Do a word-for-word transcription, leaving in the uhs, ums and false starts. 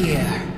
clear.